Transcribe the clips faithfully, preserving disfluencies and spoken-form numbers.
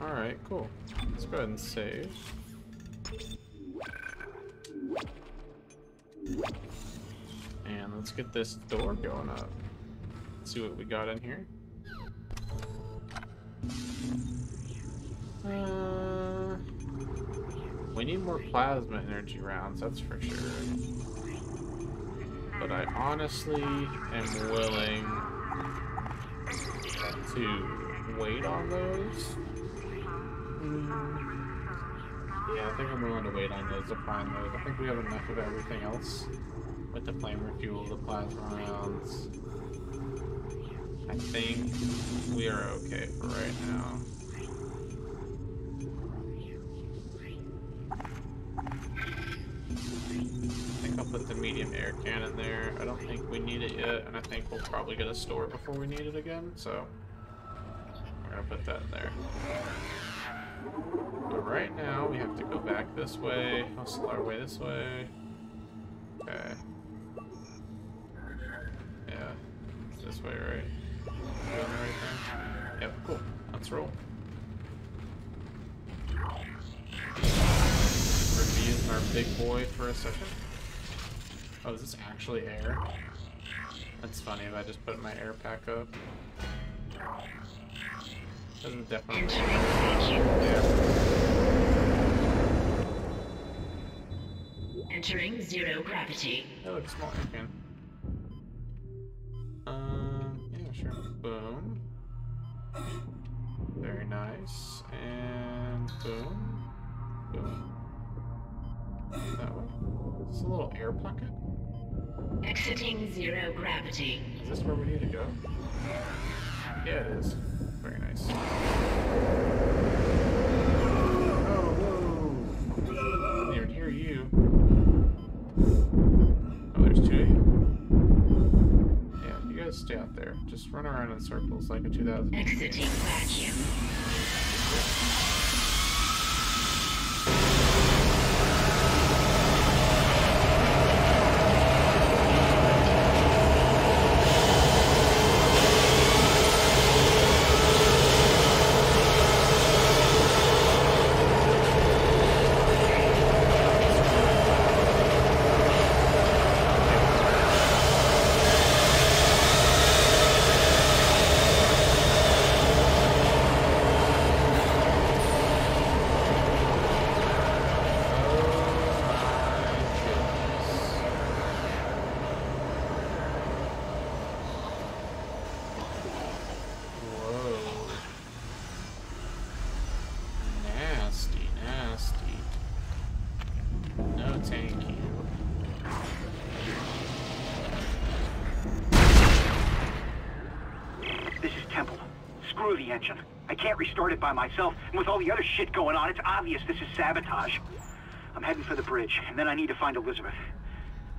Alright, cool. Let's go ahead and save. And let's get this door going up. Let's see what we got in here. Uh, we need more plasma energy rounds, that's for sure. But I honestly am willing to wait on those. Yeah, I think I'm willing to wait on those to find those. I think we have enough of everything else with the flamer fuel, the plasma rounds. I think we are okay for right now. I think I'll put the medium air cannon there. I don't think we need it yet, and I think we'll probably get a store before we need it again, so we're gonna put that in there. But right now, we have to go back this way, hustle our way this way. Okay. Yeah, it's this way, right? Doing the right thing? Yep, cool. Let's roll. We're using our big boy for a second. Oh, is this actually air? That's funny if I just put my air pack up. Doesn't definitely work. Yeah. Entering zero gravity. That looks small, again. Um, yeah, sure. Boom. Very nice. And boom. Boom. That way. Is this a little air pocket? Exiting zero gravity. Is this where we need to go? Yeah, it is. Very nice. Oh, whoa. I didn't even hear you. Oh, there's two of you. Yeah, you guys stay out there. Just run around in circles like a two thousand. Exiting vacuum. Yeah. I can't restart it by myself, and with all the other shit going on, it's obvious this is sabotage. I'm heading for the bridge, and then I need to find Elizabeth.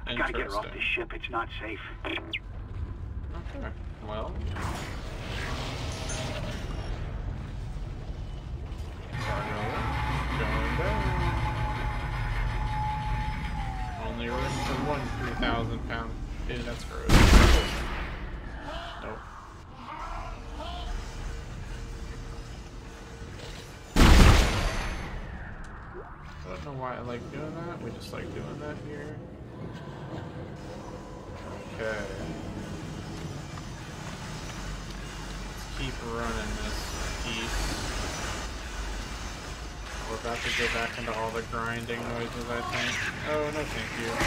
I gotta get her off this ship, it's not safe. Okay, well... going down. Only room for one three thousand pound... Dude, that's gross. Nope. I don't know why I like doing that, we just like doing that here. Okay. Let's keep running this piece. We're about to go back into all the grinding noises, I think. Oh, no thank you.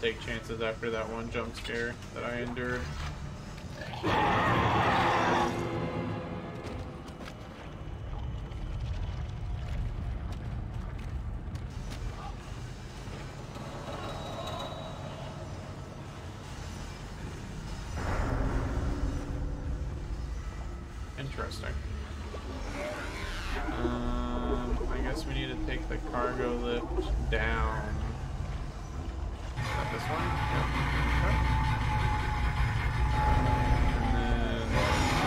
Take chances after that one jump scare that I endured. Interesting. Um, I guess we need to take the cargo lift down. This one? Yep. Okay. And then...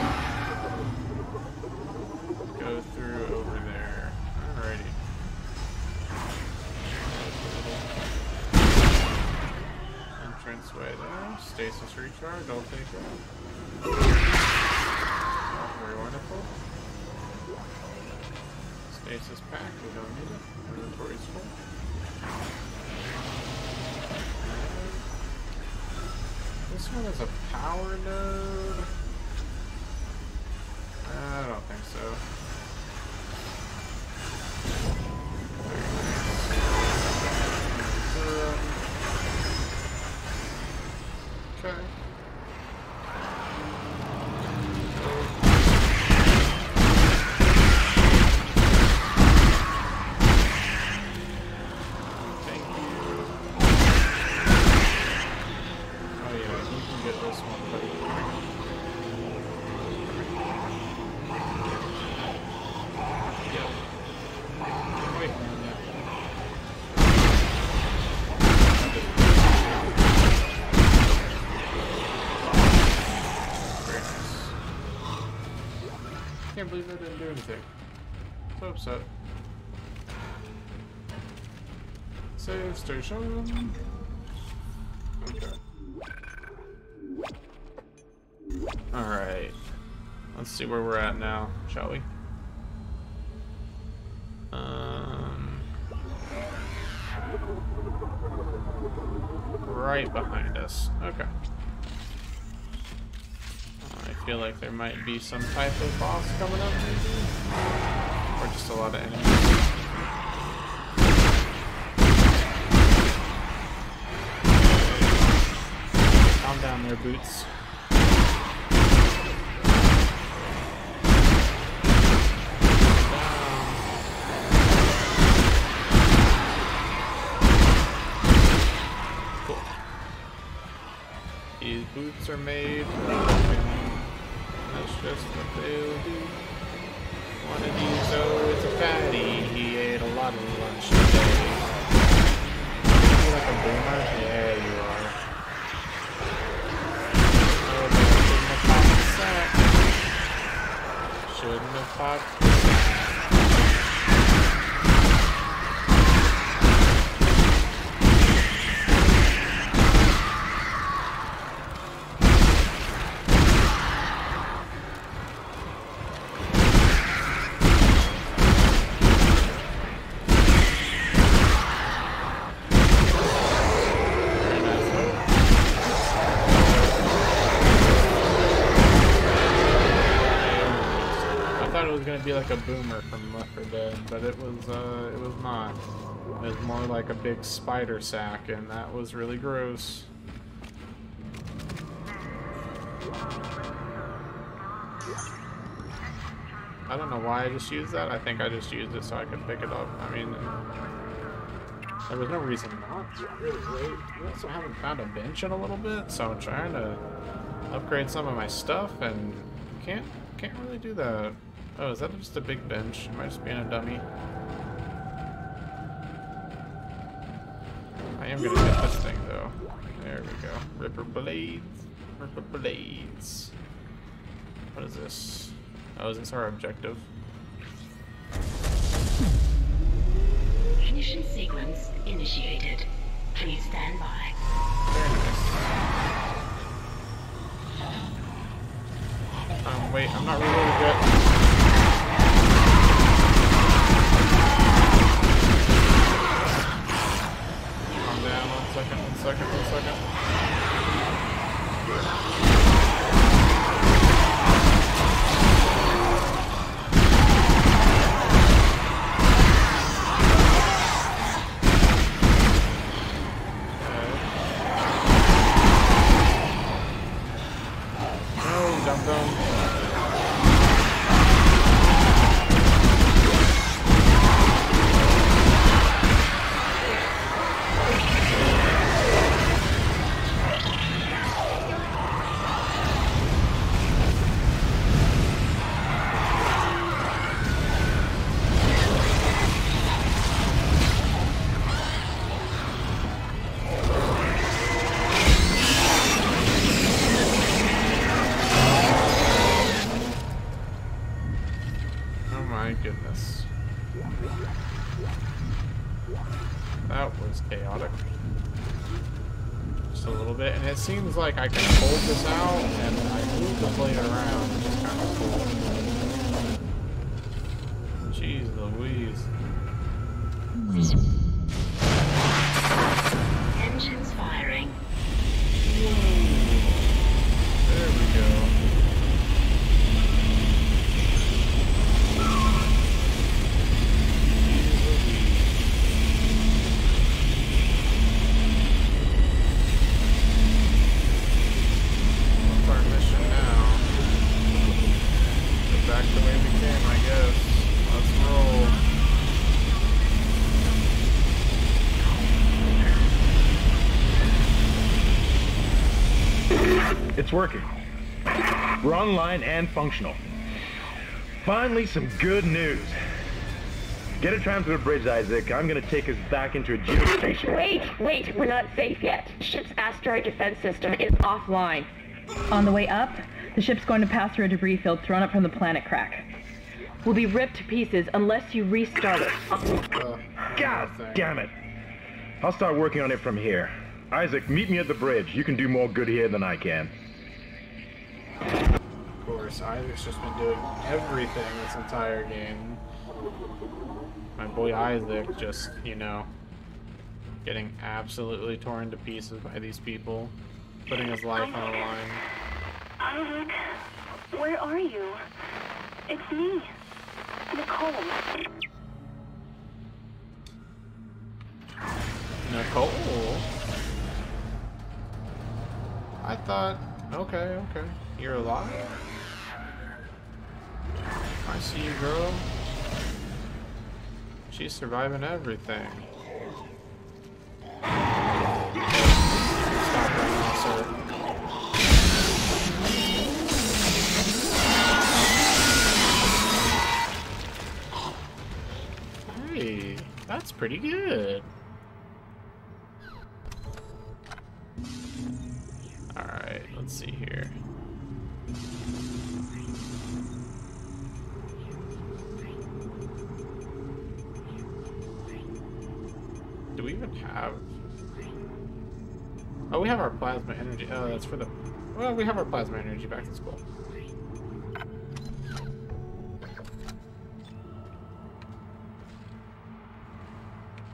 stasis recharge, I'll take it. Not very wonderful. Stasis pack, we don't need it. Inventory's full. This one is a power node. I don't think so. Okay. I can't believe I didn't do anything. So upset. Save station. Okay. Alright. Let's see where we're at now, shall we? Um. Right behind us. Okay. I feel like there might be some type of boss coming up, maybe? Or just a lot of enemies. Calm down there, Boots. Cool. These boots are made for that's just what they'll do. One of these, oh, it's a fatty. He ate a lot of lunch today. Are you like a boomer? Yeah, you are. Oh, they shouldn't have popped the sack. Shouldn't have popped the be like a boomer from Left four Dead, but it was uh, it was not. It was more like a big spider sack, and that was really gross. I don't know why I just used that. I think I just used it so I could pick it up. I mean, there was no reason not to. Really great. We also haven't found a bench in a little bit, so I'm trying to upgrade some of my stuff, and can't can't really do that. Oh, is that just a big bench? Am I just being a dummy? I am gonna hit this thing though. There we go. Ripper blades. Ripper blades. What is this? Oh, is this our objective? Ignition sequence initiated. Please stand by. Very nice. Um, wait, I'm not reloaded yet. Second, one second, one second. Okay. No, dumb dumb. just a little bit, and it seems like I can hold this out, and I move the blade around, which is kind of cool. Jeez Louise. Engines firing. Whoa. There we go. It's working. We're online and functional. Finally, some good news. Get a transfer bridge, Isaac. I'm gonna take us back into a geostation. Wait, wait, we're not safe yet. Ship's asteroid defense system is offline. On the way up, the ship's going to pass through a debris field thrown up from the planet crack. We'll be ripped to pieces unless you restart it. Uh, God damn it. I'll start working on it from here. Isaac, meet me at the bridge. You can do more good here than I can. Of course, Isaac's just been doing everything this entire game. My boy Isaac just, you know, getting absolutely torn to pieces by these people, putting his life on the line. Isaac, where are you? It's me, Nicole. Nicole? I thought, okay, okay. You're alive? I see you, girl. She's surviving everything. Stop right now, sir. Hey, that's pretty good. Alright, let's see here. Do we even have... Oh, we have our plasma energy. Oh, that's for the... Well, we have our plasma energy back in school.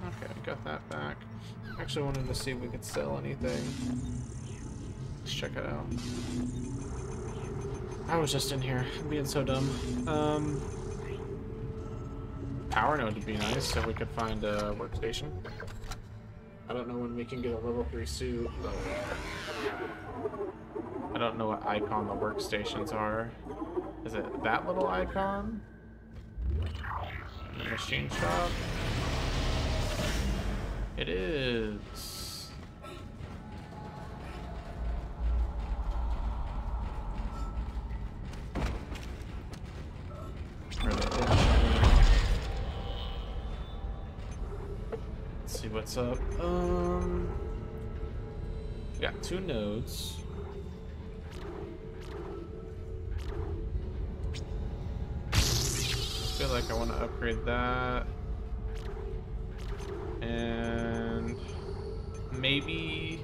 Okay, got that back. Actually wanted to see if we could sell anything. Let's check it out. I was just in here. I'm being so dumb. Um, power node would be nice if we could find a workstation. I don't know when we can get a level three suit. I don't know what icon the workstations are. Is it that little icon? The machine shop? It is. Let's see what's up. Um, we got two nodes. I feel like I want to upgrade that, and maybe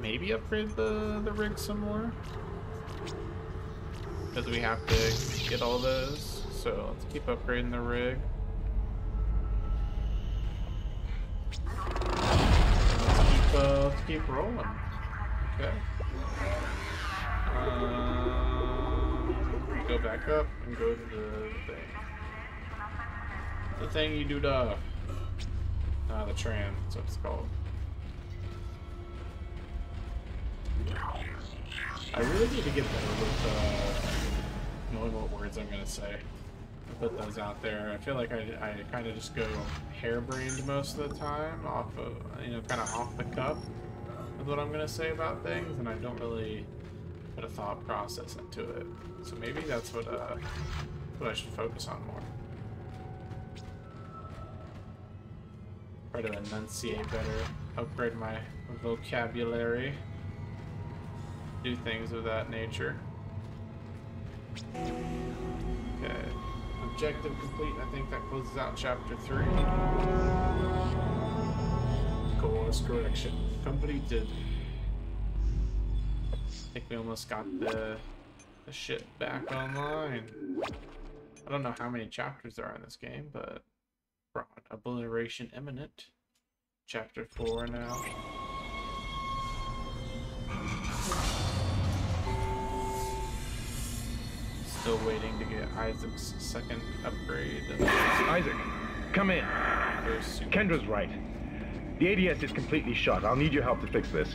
maybe upgrade the the rig some more. Because we have to get all those, so let's keep upgrading the rig. Let's keep, uh, let's keep rolling. Okay. Um, go back up and go to the thing. The thing you do duh. Ah, the tram, that's what it's called. I really need to get better with uh, knowing what words I'm gonna say. I put those out there. I feel like I, I kind of just go harebrained most of the time, off of, you know, kind of off the cuff with what I'm gonna say about things, and I don't really put a thought process into it. So maybe that's what uh, what I should focus on more. Try to enunciate better, upgrade my vocabulary. Do things of that nature. Okay. Objective complete. I think that closes out chapter three. Course correction completed. I think we almost got the, the shit back online. I don't know how many chapters there are in this game, but fraud, obliteration imminent. Chapter four now. Still waiting to get Isaac's second upgrade. Isaac, come in. Kendra's right. The A D S is completely shut. I'll need your help to fix this.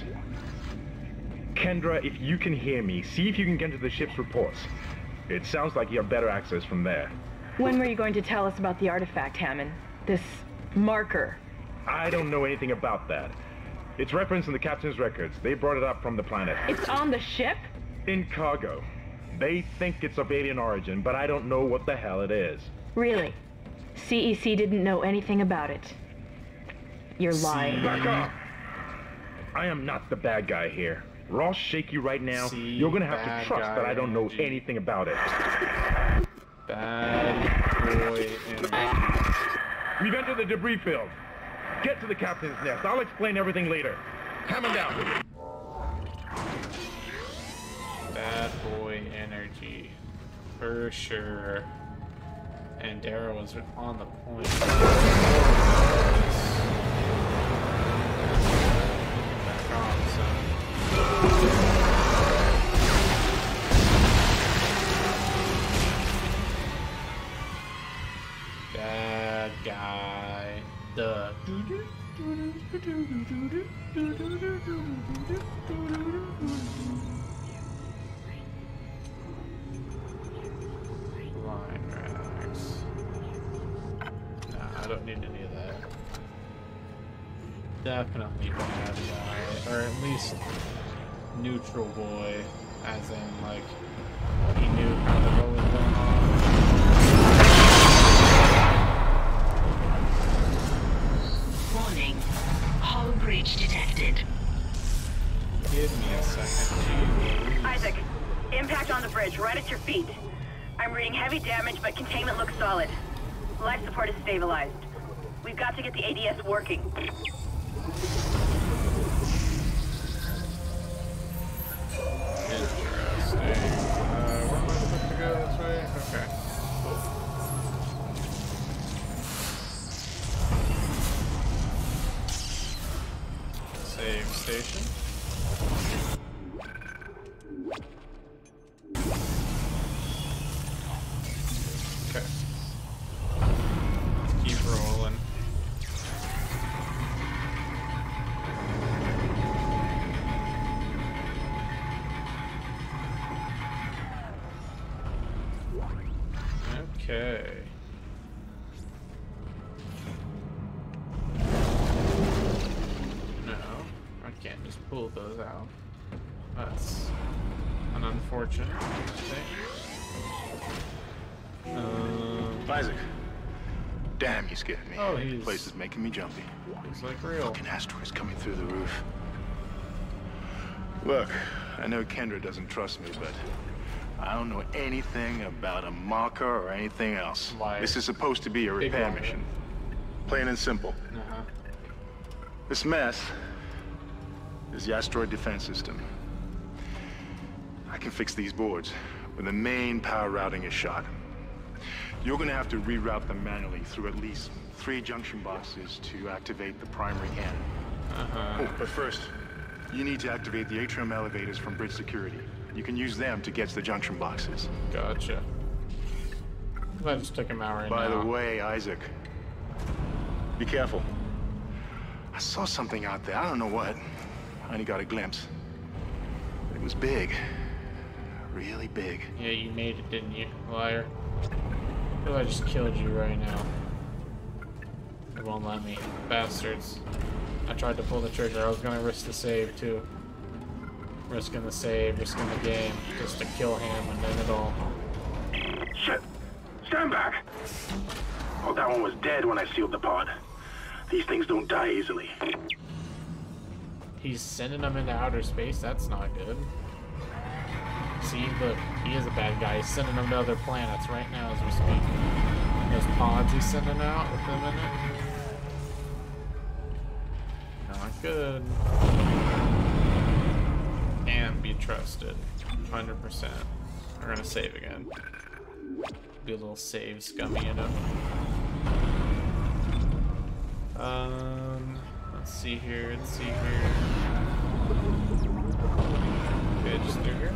Kendra, if you can hear me, see if you can get into the ship's reports. It sounds like you have better access from there. When were you going to tell us about the artifact, Hammond? This marker? I don't know anything about that. It's referenced in the captain's records. They brought it up from the planet. It's on the ship? In cargo. They think it's of alien origin, but I don't know what the hell it is. Really? C E C didn't know anything about it. You're lying. Back up! I am not the bad guy here. Ross, shake you right now. See, you're gonna have to trust that I don't know energy. anything about it. Bad boy energy. We've entered the debris field. Get to the captain's nest. I'll explain everything later. Hammond down. Bad boy energy, for sure. And Dara was on the point. Back on, son. Bad guy. The. I don't need any of that. Definitely bad guy, or at least neutral boy, as in like he knew how the hell was going on. Warning, hull breach detected. Give me a second. Isaac, impact on the bridge, right at your feet. I'm reading heavy damage, but containment looks solid. Life support is stabilized. We've got to get the A D S working. Interesting. Uh, where am I supposed to go? This way? Okay. Cool. Save station. Oh, the place is making me jumpy. It's like real. Fucking asteroids coming through the roof. Look, I know Kendra doesn't trust me, but I don't know anything about a marker or anything else. Life. This is supposed to be a repair mission. Plain and simple. Uh-huh. This mess is the asteroid defense system. I can fix these boards when the main power routing is shot. You're gonna have to reroute them manually through at least three junction boxes to activate the primary cannon. Uh-huh. Oh, but first, you need to activate the atrium elevators from bridge security. You can use them to get to the junction boxes. Gotcha. I just took him out right By now. By the way, Isaac, be careful. I saw something out there. I don't know what. I only got a glimpse. It was big. Really big. Yeah, you made it, didn't you, liar? Oh, I just killed you right now. It won't let me. Bastards. I tried to pull the trigger. I was gonna risk the save, too. Risking the save, risking the game, just to kill him and end it all. Shit! Stand back! Oh, that one was dead when I sealed the pod. These things don't die easily. He's sending them into outer space? That's not good. C E C, but he is a bad guy. He's sending them to other planets right now as we speak. Those pods he's sending out with them in it. Not good. Can't be trusted. one hundred percent. We're gonna save again. Be a little save scummy enough. Um, let's see here, let's see here. Okay, just do here.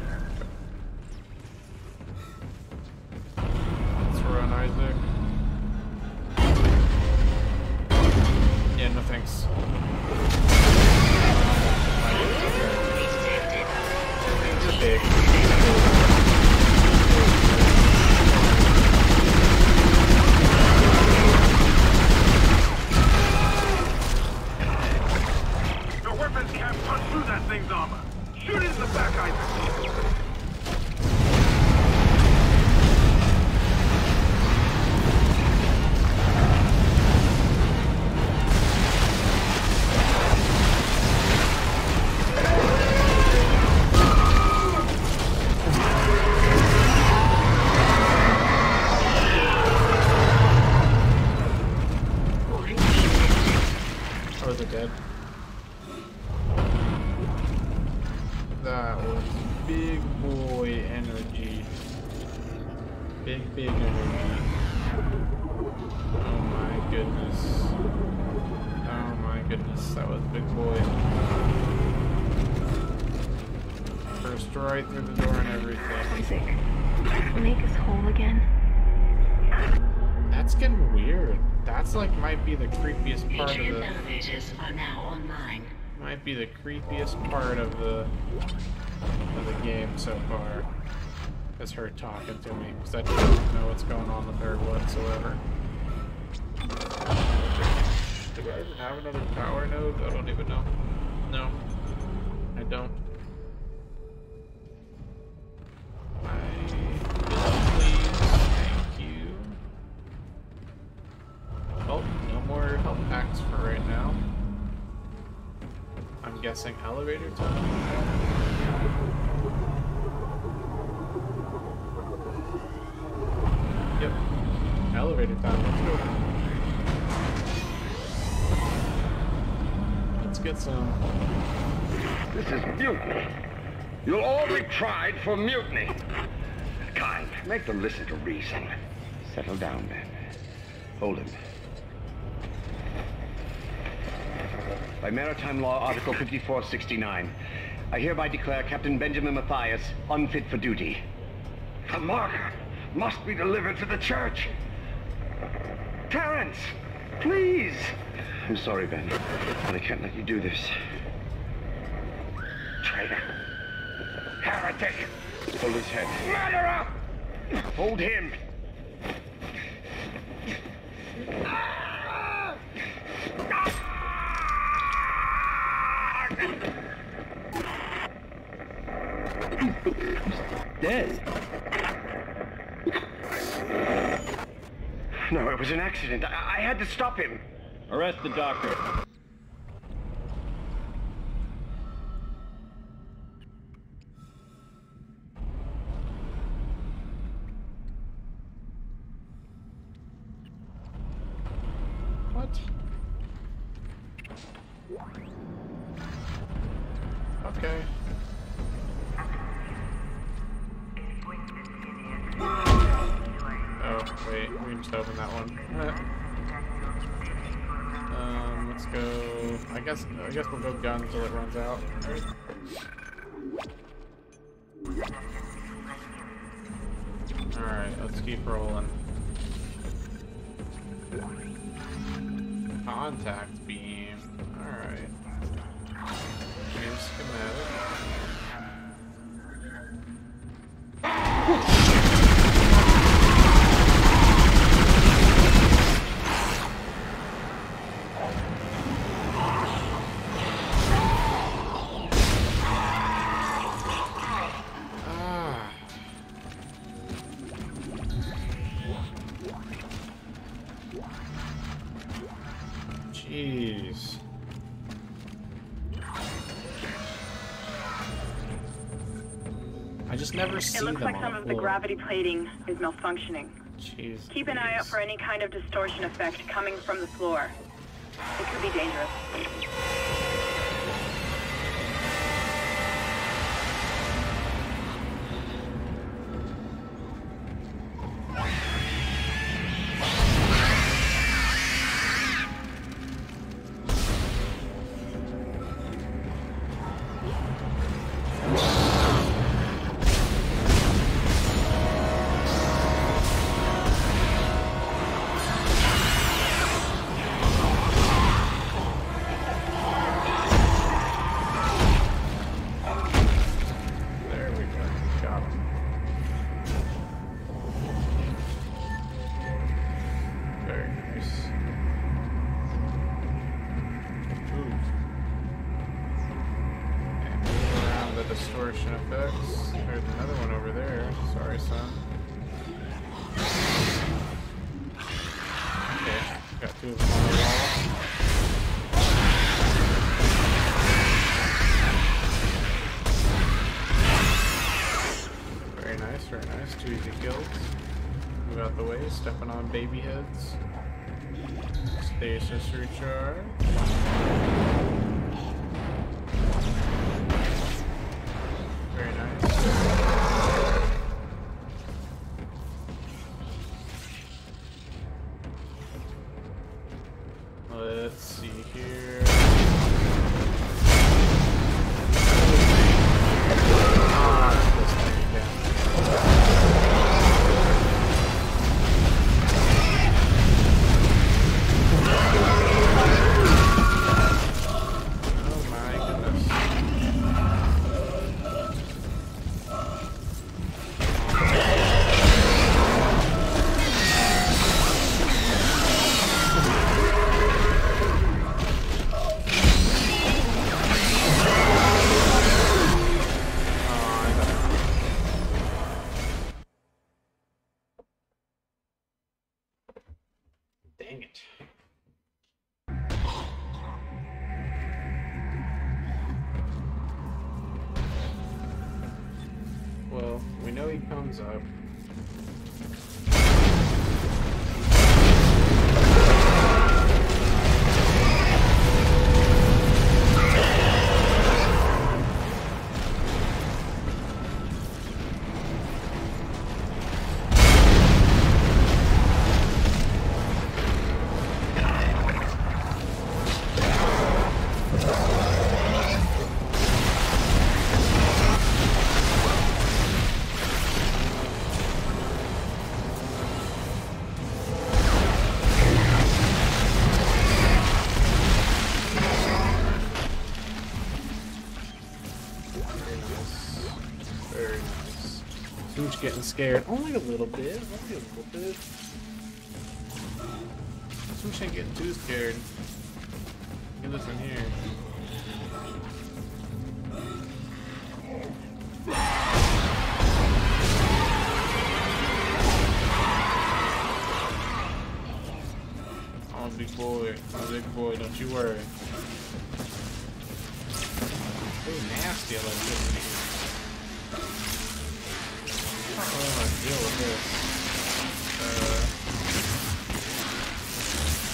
Let's run, Isaac. Yeah, no thanks. You're big. Your weapons can't punch through that thing's armor. Shoot in the back, Isaac. Be the creepiest part of the of the game so far is her talking to me, because I don't know what's going on with her whatsoever. Do I even have another power node? I don't even know. No, I don't. Guessing elevator time. Yep. Elevator time, let's go. Let's get some. This is mutiny. You'll all be tried for mutiny. Kind, make them listen to reason. Settle down, then. Hold him. By Maritime Law, Article fifty-four sixty-nine, I hereby declare Captain Benjamin Matthias unfit for duty. The marker must be delivered to the church. Terrence, please. I'm sorry, Ben, but I can't let you do this. Traitor. Heretic. Hold his head. Murderer! Hold him. Dead. No, it was an accident. I, I had to stop him. Arrest the doctor. What? Okay. Wait, we just opened that one. um, let's go. I guess. I guess we'll go gun until it runs out. Right. All right, let's keep rolling. Contact beam. All right. Beam schematic. Jeez. I just never see them. It looks like some of the gravity plating is malfunctioning. Jeez. Keep an eye out for any kind of distortion effect coming from the floor. It could be dangerous. Stepping on baby heads. Stasis recharge. Very nice. Let's see here. Up. Getting scared. Only a little bit. Only a little bit. So we shouldn't get too scared. Hey, listen here. I'm a big boy. I'm a big boy. Don't you worry. So nasty electricity. I don't know how to deal with this.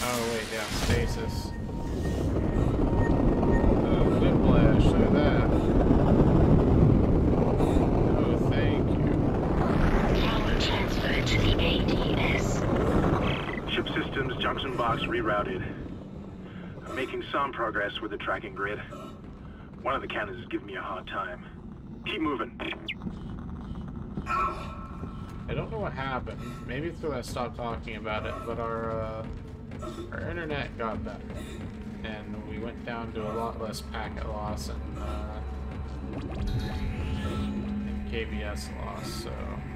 Uh, oh wait, yeah, stasis. Uh, whiplash, look at that. Oh, thank you. Power transferred to the A D S. Ship systems junction box rerouted. I'm making some progress with the tracking grid. One of the cannons is giving me a hard time. Keep moving. I don't know what happened. Maybe it's because I stopped talking about it, but our uh, our internet got better, and we went down to a lot less packet loss and, uh, and K B S loss, so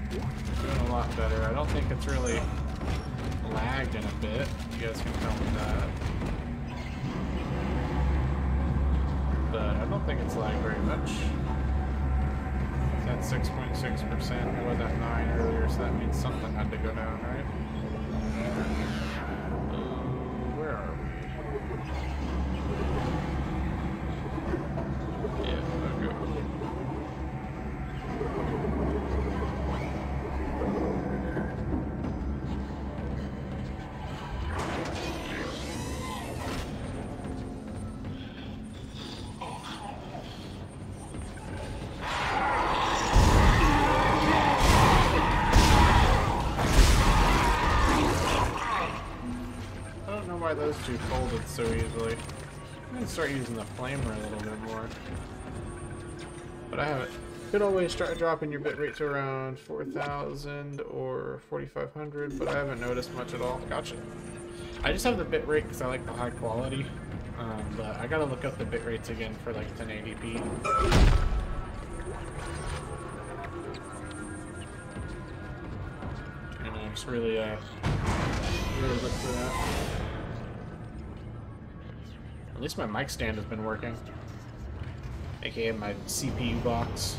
doing a lot better. I don't think it's really lagged in a bit. You guys can tell me that. But I don't think it's lagged very much. At six point six percent, it was at nine earlier, so that means something had to go down, right? Uh, where are we? Yeah, okay. why those two folded so easily. I'm gonna start using the flamer a little bit more. But I haven't. You could always start dropping your bitrate to around four thousand or forty-five hundred, but I haven't noticed much at all. Gotcha. I just have the bitrate because I like the high quality, um, but I gotta look up the bitrates again for like ten eighty p. And I just really, uh, really look for that. At least my mic stand has been working, aka my C P U box.